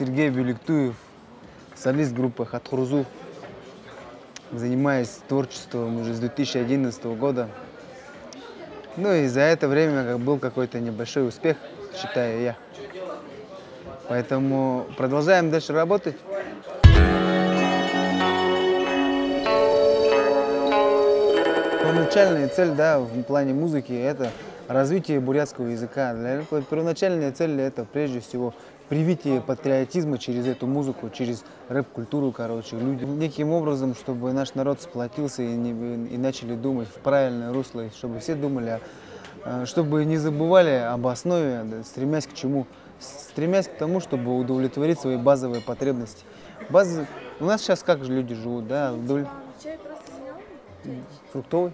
Сергей Беликтуев, солист группы Хатхрузу. Занимаюсь творчеством уже с 2011 года. Ну и за это время как был какой-то небольшой успех, считаю я. Поэтому продолжаем дальше работать. Первоначальная цель, да, в плане музыки – это развитие бурятского языка. Первоначальная цель – это прежде всего привитие патриотизма через эту музыку, через рэп-культуру, короче. Люди неким образом, чтобы наш народ сплотился и начали думать в правильное русло, чтобы все думали, чтобы не забывали об основе, стремясь к чему? Стремясь к тому, чтобы удовлетворить свои базовые потребности. У нас сейчас как же люди живут, да? Чай просто зеленый? Фруктовый?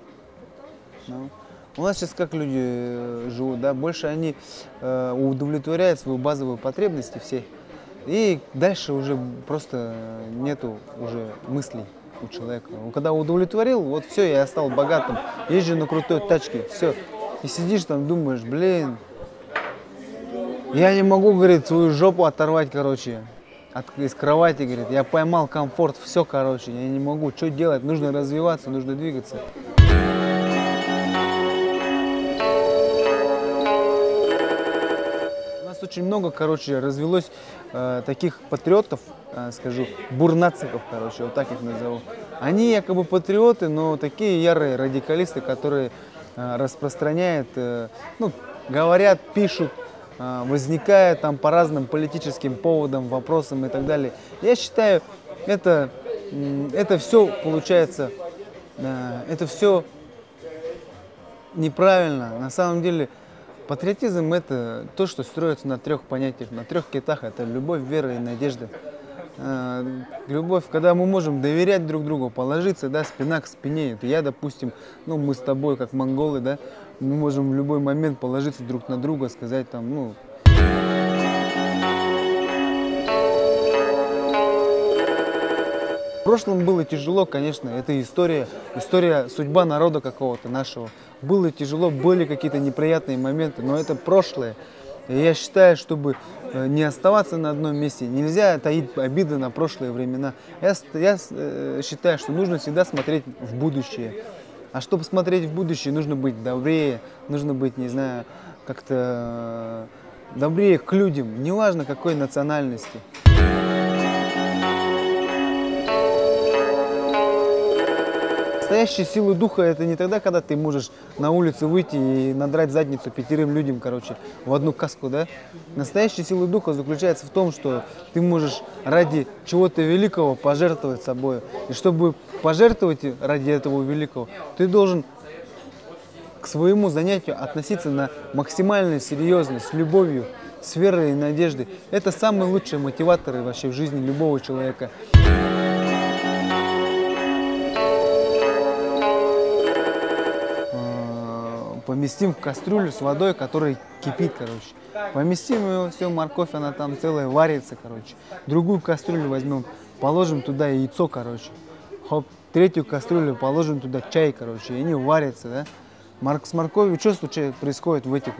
Ну. У нас сейчас как люди живут, да, больше они удовлетворяют свою базовую потребность все. И дальше уже просто нету уже мыслей у человека. Когда удовлетворил, вот все, я стал богатым, езжу на крутой тачке, все. И сидишь там, думаешь, блин, я не могу, говорит, свою жопу оторвать, короче, из кровати, говорит, я поймал комфорт, все, короче, я не могу, что делать, нужно развиваться, нужно двигаться. Очень много, короче, развелось таких патриотов, скажу, бурнациков, короче, вот так их назову. Они якобы патриоты, но такие ярые радикалисты, которые распространяют, ну, говорят, пишут, возникают там по разным политическим поводам, вопросам и так далее. Я считаю, это все получается, это все неправильно. На самом деле, патриотизм – это то, что строится на трех понятиях, на трех китах. Это любовь, вера и надежда. Любовь, когда мы можем доверять друг другу, положиться, да, спина к спине. Это я, допустим, ну, мы с тобой, как монголы, да, мы можем в любой момент положиться друг на друга, сказать там, ну… В прошлом было тяжело, конечно, это история, судьба народа какого-то нашего. Было тяжело, были какие-то неприятные моменты, но это прошлое. И я считаю, чтобы не оставаться на одном месте, нельзя таить обиды на прошлые времена. Я считаю, что нужно всегда смотреть в будущее. А чтобы смотреть в будущее, нужно быть добрее, нужно быть, не знаю, как-то добрее к людям, неважно какой национальности. Настоящая сила духа – это не тогда, когда ты можешь на улицу выйти и надрать задницу 5 людям, короче, в одну каску, да? Настоящая сила духа заключается в том, что ты можешь ради чего-то великого пожертвовать собой. И чтобы пожертвовать ради этого великого, ты должен к своему занятию относиться на максимально серьезно, с любовью, с верой и надеждой. Это самые лучшие мотиваторы вообще в жизни любого человека. Поместим в кастрюлю с водой, которая кипит, короче. Поместим ее, все, морковь, она там целая варится, короче. Другую кастрюлю возьмем, положим туда яйцо, короче. Хоп, третью кастрюлю положим туда чай, короче, и они варятся, да. С морковью что случается, происходит в этих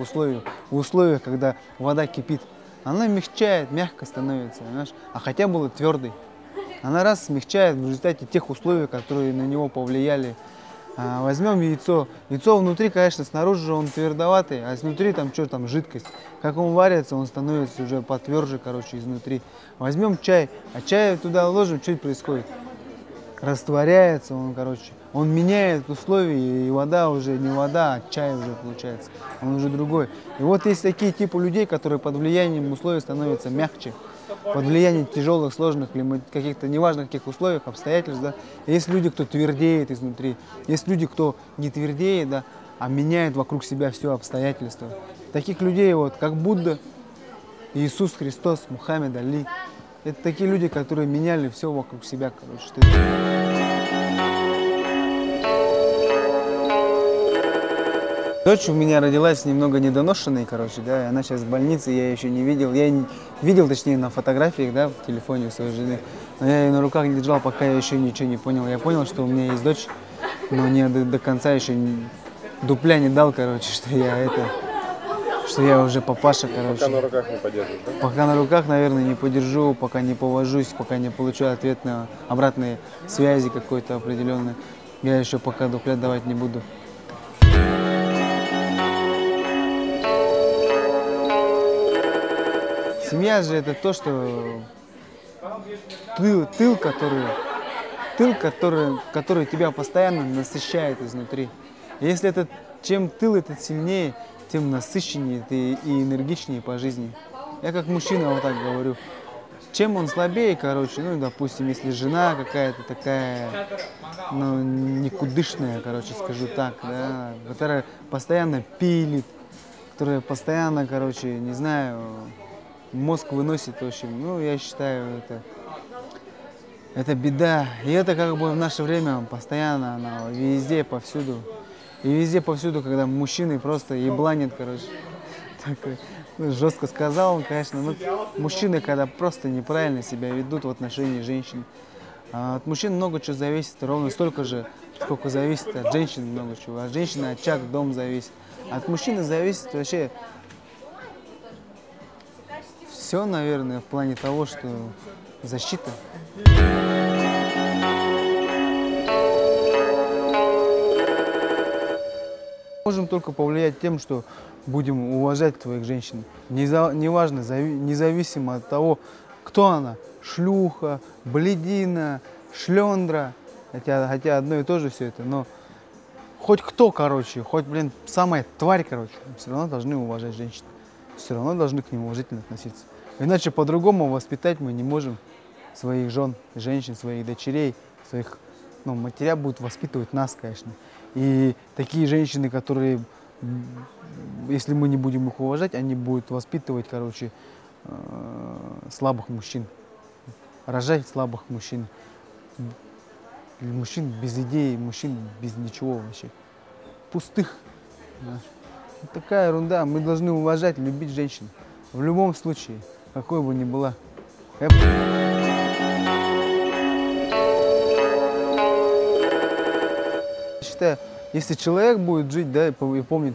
условиях, когда вода кипит? Она мягчает, мягко становится, понимаешь? А хотя была твердой. Она раз смягчает в результате тех условий, которые на него повлияли. Возьмем яйцо. Яйцо внутри, конечно, снаружи же он твердоватый, а изнутри там что там, жидкость. Как он варится, он становится уже потверже, короче, изнутри. Возьмем чай, а чай туда ложим, что происходит? Растворяется он, короче. Он меняет условия, и вода уже не вода, а чай уже получается. Он уже другой. И вот есть такие типы людей, которые под влиянием условий становятся мягче. Под влиянием тяжелых, сложных, каких-то, неважно каких условий, обстоятельств, да. Есть люди, кто твердеет изнутри, есть люди, кто не твердеет, да, а меняет вокруг себя все обстоятельства. Таких людей, вот, как Будда, Иисус Христос, Мухаммед, Али. Это такие люди, которые меняли все вокруг себя, короче. Дочь у меня родилась немного недоношенной, короче, да, она сейчас в больнице, я ее еще не видел. Я ее видел, точнее, на фотографиях, да, в телефоне у своей жены, но я ее на руках не держал, пока я еще ничего не понял. Я понял, что у меня есть дочь, но мне до конца еще дупля не дал, короче, что я это что я уже папаша, короче. Пока на руках не подержишь, да? Пока на руках, наверное, не подержу, пока не повожусь, пока не получу ответ на обратные связи какой-то определенной. Я еще пока 2 лет давать не буду. Семья же это то, что тыл, который тебя постоянно насыщает изнутри. И если это, чем тыл этот сильнее, тем насыщеннее ты и энергичнее по жизни. Я как мужчина вот так говорю. Чем он слабее, короче, ну, допустим, если жена какая-то такая, ну, никудышная, короче, скажу так, да, которая постоянно пилит, которая постоянно, короче, не знаю, мозг выносит, в общем, ну, я считаю, это беда. И это как бы в наше время постоянно, она везде, повсюду. И везде, повсюду, когда мужчины просто ебланят, короче. Такой, ну, жестко сказал, конечно. Ну, мужчины, когда просто неправильно себя ведут в отношении женщин. А от мужчин много чего зависит, ровно столько же, сколько зависит от женщин много чего. От женщины очаг, дом зависит. От мужчины зависит вообще все, наверное, в плане того, что защита. Можем только повлиять тем, что будем уважать твоих женщин. Неважно, независимо от того, кто она. Шлюха, блядина, шлендра. Хотя одно и то же все это, но хоть кто, короче, хоть, блин, самая тварь, короче, все равно должны уважать женщин. Все равно должны к ним уважительно относиться. Иначе по-другому воспитать мы не можем своих жен, женщин, своих дочерей, своих, ну, матеря будут воспитывать нас, конечно. И такие женщины, которые, если мы не будем их уважать, они будут воспитывать, короче, слабых мужчин, рожать слабых мужчин, мужчин без идей, мужчин без ничего вообще, пустых. Такая ерунда. Мы должны уважать, любить женщин. В любом случае, какой бы ни была. Я считаю, если человек будет жить, да, и помнит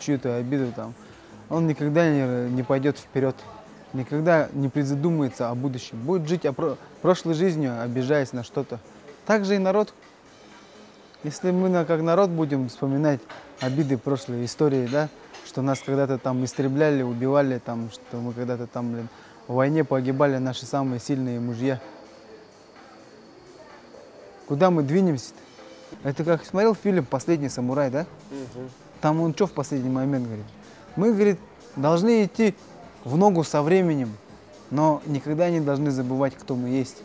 чью-то обиду, там, он никогда не пойдет вперед, никогда не призадумается о будущем. Будет жить прошлой жизнью, обижаясь на что-то. Так же и народ. Если мы как народ будем вспоминать обиды прошлой истории, да, что нас когда-то там истребляли, убивали, там, что мы когда-то там, блин, в войне погибали наши самые сильные мужья. Куда мы двинемся-то? Это как смотрел фильм «Последний самурай», да? Угу. Там он что в последний момент говорит? Мы, говорит, должны идти в ногу со временем, но никогда не должны забывать, кто мы есть.